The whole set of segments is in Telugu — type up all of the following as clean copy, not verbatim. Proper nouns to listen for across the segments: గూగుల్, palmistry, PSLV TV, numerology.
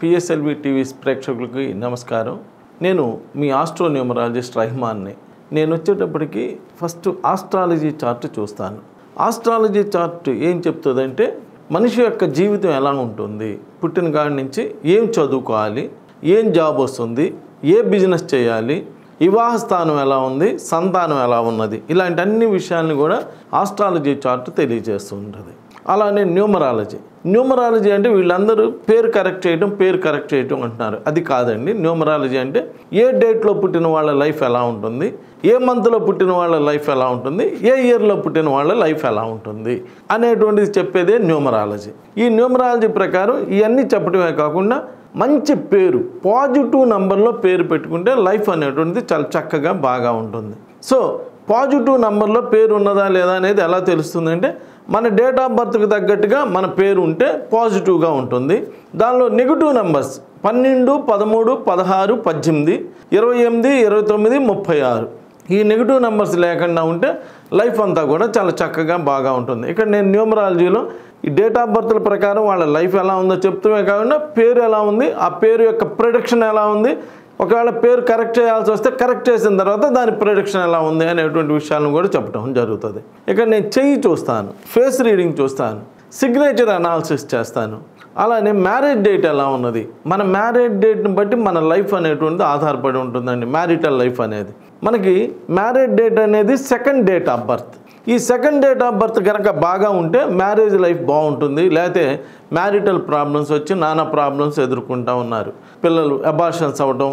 పిఎస్ఎల్వి టీవీ ప్రేక్షకులకి నమస్కారం. నేను మీ ఆస్ట్రో న్యూమరాలజిస్ట్ రహమాన్ని. నేను వచ్చేటప్పటికి ఫస్ట్ ఆస్ట్రాలజీ చార్ట్ చూస్తాను. ఆస్ట్రాలజీ చార్ట్ ఏం చెప్తుందంటే, మనిషి యొక్క జీవితం ఎలా ఉంటుంది, పుట్టిన కాడి నుంచి ఏం చదువుకోవాలి, ఏం జాబ్ వస్తుంది, ఏ బిజినెస్ చేయాలి, వివాహ స్థానం ఎలా ఉంది, సంతానం ఎలా ఉన్నది, ఇలాంటి అన్ని విషయాలను కూడా ఆస్ట్రాలజీ చార్ట్ తెలియజేస్తూ ఉంటుంది. అలానే న్యూమరాలజీ అంటే వీళ్ళందరూ పేరు కరెక్ట్ చేయడం అంటున్నారు. అది కాదండి. న్యూమరాలజీ అంటే ఏ డేట్లో పుట్టిన వాళ్ళ లైఫ్ ఎలా ఉంటుంది, ఏ మంత్లో పుట్టిన వాళ్ళ లైఫ్ ఎలా ఉంటుంది, ఏ ఇయర్లో పుట్టిన వాళ్ళ లైఫ్ ఎలా ఉంటుంది అనేటువంటిది చెప్పేదే న్యూమరాలజీ. ఈ న్యూమరాలజీ ప్రకారం ఇవన్నీ చెప్పడమే కాకుండా మంచి పేరు, పాజిటివ్ నెంబర్లో పేరు పెట్టుకుంటే లైఫ్ అనేటువంటిది చాలా చక్కగా బాగా ఉంటుంది. సో పాజిటివ్ నెంబర్లో పేరు ఉన్నదా లేదా అనేది ఎలా తెలుస్తుందంటే, మన డేట్ ఆఫ్ బర్త్కి తగ్గట్టుగా మన పేరు ఉంటే పాజిటివ్గా ఉంటుంది. దానిలో నెగిటివ్ నెంబర్స్ 12, 13, 16, 18, 28, 29, 36 ఈ నెగిటివ్ నెంబర్స్ లేకుండా ఉంటే లైఫ్ అంతా కూడా చాలా చక్కగా బాగా ఉంటుంది. ఇక్కడ నేను న్యూమరాలజీలో ఈ డేట్ ఆఫ్ బర్త్ల ప్రకారం వాళ్ళ లైఫ్ ఎలా ఉందో చెప్తూనే కాకుండా పేరు ఎలా ఉంది, ఆ పేరు యొక్క ప్రొడక్షన్ ఎలా ఉంది, ఒకవేళ పేరు కరెక్ట్ చేయాల్సి వస్తే కరెక్ట్ చేసిన తర్వాత దాని ప్రొడక్షన్ ఎలా ఉంది అనేటువంటి విషయాలను కూడా చెప్పడం జరుగుతుంది. ఇక్కడ నేను చెయ్యి చూస్తాను, ఫేస్ రీడింగ్ చూస్తాను, సిగ్నేచర్ అనాలిసిస్ చేస్తాను. అలానే మ్యారేజ్ డేట్ ఎలా ఉన్నది, మన మ్యారేజ్ డేట్ని బట్టి మన లైఫ్ అనేటువంటిది ఆధారపడి ఉంటుందండి. మ్యారిటల్ లైఫ్ అనేది మనకి మ్యారేజ్ డేట్ అనేది సెకండ్ డేట్ ఆఫ్ బర్త్. ఈ సెకండ్ డేట్ ఆఫ్ బర్త్ కనుక బాగా ఉంటే మ్యారేజ్ లైఫ్ బాగుంటుంది, లేకపోతే మ్యారిటల్ ప్రాబ్లమ్స్ వచ్చి నానా ప్రాబ్లమ్స్ ఎదుర్కొంటూ ఉన్నారు. పిల్లలు అబార్షన్స్ అవ్వటం,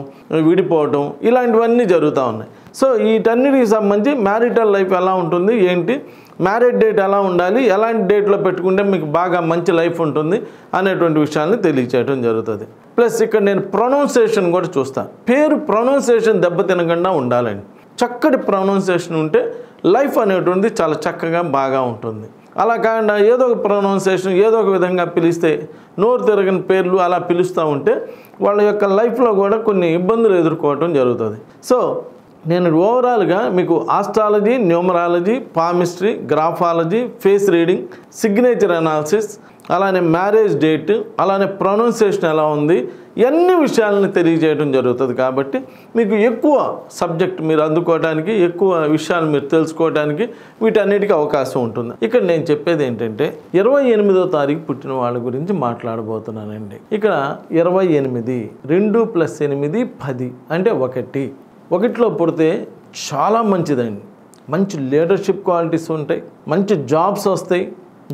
విడిపోవటం, ఇలాంటివన్నీ జరుగుతూ ఉన్నాయి. సో వీటన్నిటికి సంబంధించి మ్యారిటల్ లైఫ్ ఎలా ఉంటుంది ఏంటి, మ్యారేజ్ డేట్ ఎలా ఉండాలి, ఎలాంటి డేట్లో పెట్టుకుంటే మీకు బాగా మంచి లైఫ్ ఉంటుంది అనేటువంటి విషయాన్ని తెలియచేయడం జరుగుతుంది. ప్లస్ ఇక్కడ నేను ప్రొనౌన్సియేషన్ కూడా చూస్తాను. పేరు ప్రొనౌన్సియేషన్ దెబ్బతినకుండా ఉండాలండి. చక్కటి ప్రొనౌన్సియేషన్ ఉంటే లైఫ్ అనేటువంటిది చాలా చక్కగా బాగా ఉంటుంది. అలా కాకుండా ఏదో ఒక ప్రొనౌన్సియేషన్ ఏదో ఒక విధంగా పిలిస్తే, నోరు తిరగని పేర్లు అలా పిలుస్తూ ఉంటే వాళ్ళ యొక్క లైఫ్లో కూడా కొన్ని ఇబ్బందులు ఎదుర్కోవడం జరుగుతుంది. సో నేను ఓవరాల్గా మీకు astrology, numerology, palmistry, graphology, face reading, signature analysis, అలానే మ్యారేజ్ డేట్, అలానే ప్రొనౌన్సియేషన్ ఎలా ఉంది, అన్ని విషయాలను తెలియజేయడం జరుగుతుంది. కాబట్టి మీకు ఎక్కువ సబ్జెక్ట్ మీరు అందుకోవడానికి, ఎక్కువ విషయాలు మీరు తెలుసుకోవడానికి వీటన్నిటికీ అవకాశం ఉంటుంది. ఇక్కడ నేను చెప్పేది ఏంటంటే 28వ తారీఖు పుట్టిన వాళ్ళ గురించి మాట్లాడబోతున్నానండి. ఇక్కడ 28, 2 + 8, 10 అంటే 1లో పుడితే చాలా మంచిదండి. మంచి లీడర్షిప్ క్వాలిటీస్ ఉంటాయి, మంచి జాబ్స్ వస్తాయి,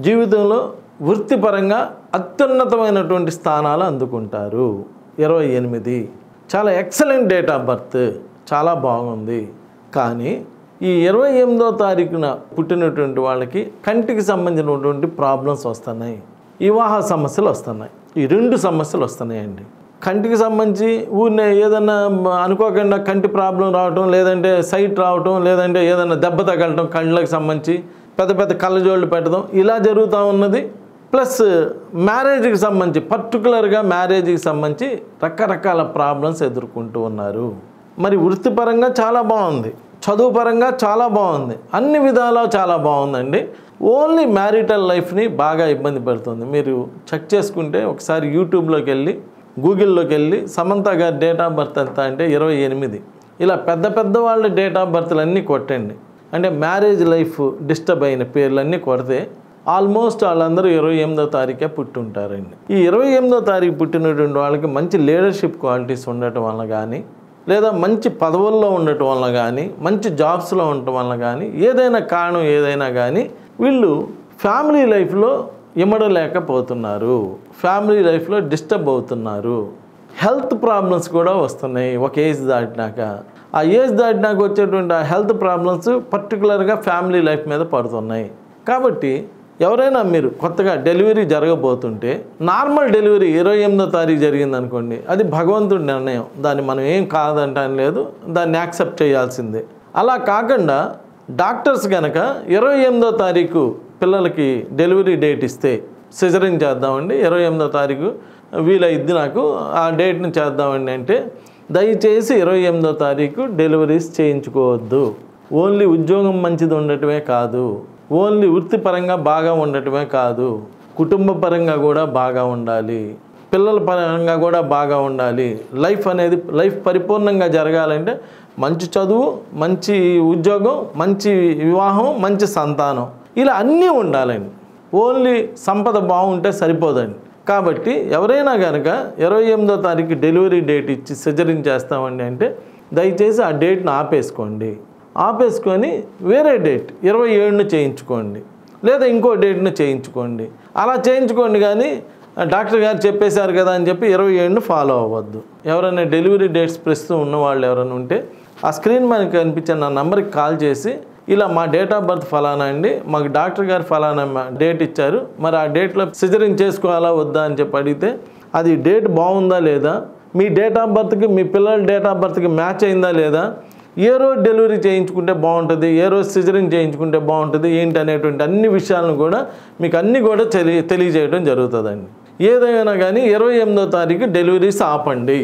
జీవితంలో వృత్తిపరంగా అత్యున్నతమైనటువంటి స్థానాలు అందుకుంటారు. 28 చాలా ఎక్సలెంట్ డేట్ ఆఫ్ బర్త్, చాలా బాగుంది. కానీ ఈ 28వ తారీఖున పుట్టినటువంటి వాళ్ళకి కంటికి సంబంధించినటువంటి ప్రాబ్లమ్స్ వస్తున్నాయి, వివాహ సమస్యలు వస్తున్నాయి. ఈ రెండు సమస్యలు వస్తున్నాయండి. కంటికి సంబంధించి ఊరినే ఏదన్నా అనుకోకుండా కంటి ప్రాబ్లం రావటం, లేదంటే సైట్ రావటం, లేదంటే ఏదన్నా దెబ్బ తగలటం, కళ్ళకి సంబంధించి పెద్ద పెద్ద కళ్ళజోళ్ళు పెట్టడం, ఇలా జరుగుతూ ఉన్నది. ప్లస్ మ్యారేజ్కి సంబంధించి, పర్టికులర్గా మ్యారేజ్కి సంబంధించి రకరకాల ప్రాబ్లమ్స్ ఎదుర్కొంటూ ఉన్నారు. మరి వృత్తిపరంగా చాలా బాగుంది, చదువు పరంగా చాలా బాగుంది, అన్ని విధాలా చాలా బాగుందండి. ఓన్లీ మ్యారిటల్ లైఫ్ని బాగా ఇబ్బంది పెడుతుంది. మీరు చెక్ చేసుకుంటే ఒకసారి యూట్యూబ్లోకి వెళ్ళి, గూగుల్లోకి వెళ్ళి సమంత గారి డేట్ ఆఫ్ బర్త్ ఎంత అంటే 28, ఇలా పెద్ద పెద్ద వాళ్ళ డేట్ ఆఫ్ బర్త్లు అన్నీ కొట్టండి. అంటే మ్యారేజ్ లైఫ్ డిస్టర్బ్ అయిన పేర్లన్నీ కొడితే ఆల్మోస్ట్ వాళ్ళందరూ 28వ తారీఖే పుట్టి ఉంటారండి. ఈ 28వ తారీఖు పుట్టినటువంటి వాళ్ళకి మంచి లీడర్షిప్ క్వాలిటీస్ ఉండటం వల్ల కానీ, లేదా మంచి పదవుల్లో ఉండటం వల్ల కానీ, మంచి జాబ్స్లో ఉండటం వల్ల కానీ, ఏదైనా కారణం ఏదైనా కానీ వీళ్ళు ఫ్యామిలీ లైఫ్లో ఇమడలేకపోతున్నారు, ఫ్యామిలీ లైఫ్లో డిస్టర్బ్ అవుతున్నారు. హెల్త్ ప్రాబ్లమ్స్ కూడా వస్తున్నాయి ఒక ఏజ్ దాటినాక. ఆ ఏజ్ దాటినాక వచ్చేటువంటి ఆ హెల్త్ ప్రాబ్లమ్స్ పర్టికులర్గా ఫ్యామిలీ లైఫ్ మీద పడుతున్నాయి. కాబట్టి ఎవరైనా మీరు కొత్తగా డెలివరీ జరగబోతుంటే, నార్మల్ డెలివరీ 28వ తారీఖు జరిగిందనుకోండి, అది భగవంతుడి నిర్ణయం, దాన్ని మనం ఏం కాదంటాం లేదు, దాన్ని యాక్సెప్ట్ చేయాల్సిందే. అలా కాకుండా డాక్టర్స్ కనుక 28వ తారీఖు పిల్లలకి డెలివరీ డేట్ ఇస్తే, సిజరిన్ చేద్దామండి 28వ తారీఖు వీలైద్ది నాకు, ఆ డేట్ని చేద్దామండి అంటే, దయచేసి 28వ తారీఖు డెలివరీస్ చేయించుకోవద్దు. ఓన్లీ ఉద్యోగం మంచిది ఉండటమే కాదు, ఓన్లీ వృత్తిపరంగా బాగా ఉండటమే కాదు, కుటుంబ పరంగా కూడా బాగా ఉండాలి. పిల్లల పరంగా కూడా బాగా ఉండాలి. లైఫ్ అనేది లైఫ్ పరిపూర్ణంగా జరగాలంటే మంచి చదువు, మంచి ఉద్యోగం, మంచి వివాహం, మంచి సంతానం, ఇలా అన్నీ ఉండాలండి. ఓన్లీ సంపద బాగుంటే సరిపోదండి. కాబట్టి ఎవరైనా కనుక 28వ తారీఖు డెలివరీ డేట్ ఇచ్చి సర్జరీని చేస్తామండి అంటే దయచేసి ఆ డేట్ను ఆపేసుకోండి. ఆపేసుకొని వేరే డేట్ 27న చేయించుకోండి, లేదా ఇంకో డేట్ను చేయించుకోండి. అలా చేయించుకోండి, కానీ డాక్టర్ గారు చెప్పేశారు కదా అని చెప్పి 27ను ఫాలో అవ్వద్దు. ఎవరైనా డెలివరీ డేట్స్ ప్రస్తుతం ఉన్నవాళ్ళు ఎవరైనా ఉంటే ఆ స్క్రీన్ మీద కనిపించే నా నెంబర్కి కాల్ చేసి ఇలా మా డేట్ ఆఫ్ బర్త్ ఫలానా అండి, మాకు డాక్టర్ గారు ఫలానా డేట్ ఇచ్చారు, మరి ఆ డేట్లో సిజరింగ్ చేసుకోవాలా వద్దా అని చెప్పి అడిగితే అది డేట్ బాగుందా లేదా, మీ డేట్ ఆఫ్ బర్త్కి మీ పిల్లల డేట్ ఆఫ్ బర్త్కి మ్యాచ్ అయిందా లేదా, ఏ రోజు డెలివరీ చేయించుకుంటే బాగుంటుంది, ఏ రోజు సిజరింగ్ చేయించుకుంటే బాగుంటుంది ఏంటి అనేటువంటి అన్ని విషయాలను కూడా మీకు అన్నీ కూడా తెలియజేయడం జరుగుతుందండి. ఏదైనా కానీ 28వ తారీఖు డెలివరీస్ ఆపండి,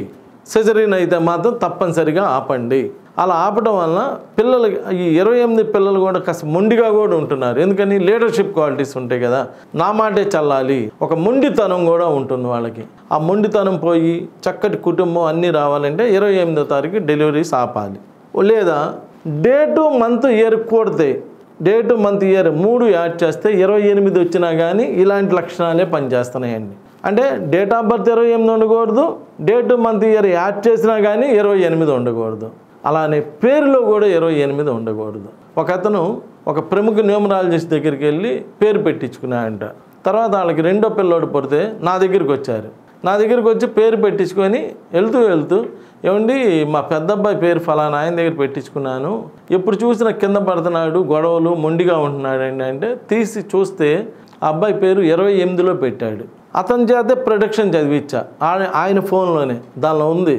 సిజరీన్ అయితే మాత్రం తప్పనిసరిగా ఆపండి. అలా ఆపడం వల్ల పిల్లలు, ఈ 28 పిల్లలు కూడా కాస్త మొండిగా కూడా ఉంటున్నారు. ఎందుకని లీడర్షిప్ క్వాలిటీస్ ఉంటాయి కదా, నా మాటే చల్లాలి, ఒక మొండితనం కూడా ఉంటుంది వాళ్ళకి. ఆ మొండితనం పోయి చక్కటి కుటుంబం అన్నీ రావాలంటే 28వ తారీఖు డెలివరీస్ ఆపాలి. లేదా డేటు మంత్ ఇయర్ కూడతాయి, డేటు మంత్ ఇయర్ 3 యాడ్ చేస్తే 28 వచ్చినా కానీ ఇలాంటి లక్షణాలే పనిచేస్తున్నాయండి. అంటే డేట్ ఆఫ్ బర్త్ 28 ఉండకూడదు, డేటు మంత్ ఇయర్ యాడ్ చేసినా కానీ 28 ఉండకూడదు, అలానే పేరులో కూడా 28 ఉండకూడదు. ఒక అతను ఒక ప్రముఖ న్యూమరాలజిస్ట్ దగ్గరికి వెళ్ళి పేరు పెట్టించుకున్నాడంట. తర్వాత వాళ్ళకి రెండో పిల్లోడు పుడితే నా దగ్గరికి వచ్చి పేరు పెట్టించుకొని వెళ్తూ వెళ్తూ, ఏమండి మా పెద్దబ్బాయి పేరు ఫలానా ఆయన దగ్గర పెట్టించుకున్నాను, ఎప్పుడు చూసినా కింద పడుతున్నాడు, గొడవలు, మొండిగా ఉంటున్నాడండి అంటే తీసి చూస్తే ఆ అబ్బాయి పేరు 28లో పెట్టాడు. అతని చేతే ప్రొడక్షన్ చదివించా, ఆయన ఫోన్లోనే దానిలో ఉంది,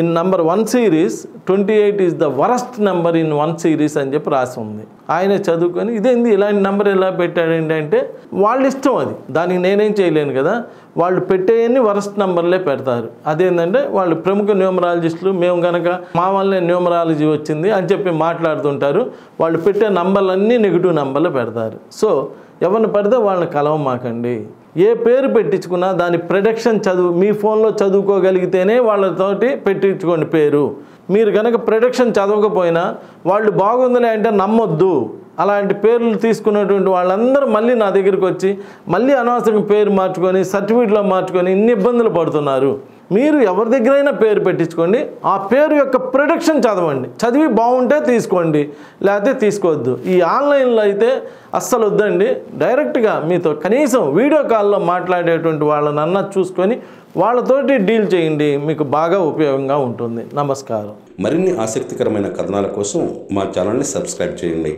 in number 1 series 28 is the worst number in 1 series అని చెప్పి రాసి ఉంది. ఆయన చదువుకొని ఇదేంది ఇలాంటి నెంబర్ ఎలా పెట్టాడండి అంటే వాళ్ళ ఇష్టం, అది దానికి నేనేం చేయలేను కదా. వాళ్ళు పెట్టేయని వరస్ట్ నెంబర్లే పెడతారు. అదేంటంటే వాళ్ళు ప్రముఖ న్యూమరాలజిస్టులు, మేము కనుక మా వల్లే న్యూమరాలజీ వచ్చింది అని చెప్పి మాట్లాడుతుంటారు. వాళ్ళు పెట్టే నంబర్లన్నీ నెగిటివ్ నెంబర్లు పెడతారు. సో ఎవరిని పడితే వాళ్ళని కలవమాకండి. ఏ పేరు పెట్టించుకున్నా దాని ప్రొడక్షన్ మీ ఫోన్లో చదువుకోగలిగితేనే వాళ్ళతోటి పెట్టించుకోండి పేరు. మీరు కనుక ప్రొడక్షన్ చదవకపోయినా వాళ్ళు బాగుందిలే అంటే నమ్మొద్దు. అలాంటి పేర్లు తీసుకున్నటువంటి వాళ్ళందరూ మళ్ళీ నా దగ్గరికి వచ్చి మళ్ళీ అనవసరంగా పేరు మార్చుకొని సర్టిఫికెట్లో మార్చుకొని ఇన్ని ఇబ్బందులు పడుతున్నారు. మీరు ఎవరి దగ్గరైనా పేరు పెట్టించుకోండి, ఆ పేరు యొక్క ప్రొడక్షన్ చదవండి, చదివి బాగుంటే తీసుకోండి, లేకపోతే తీసుకోవద్దు. ఈ ఆన్లైన్లో అయితే అస్సలు వద్దండి. డైరెక్ట్గా మీతో కనీసం వీడియో కాల్లో మాట్లాడేటువంటి వాళ్ళని అన్నా చూసుకొని వాళ్ళతోటి డీల్ చేయండి, మీకు బాగా ఉపయోగంగా ఉంటుంది. నమస్కారం. మరిన్ని ఆసక్తికరమైన కథనాల కోసం మా ఛానల్ని సబ్స్క్రైబ్ చేయండి.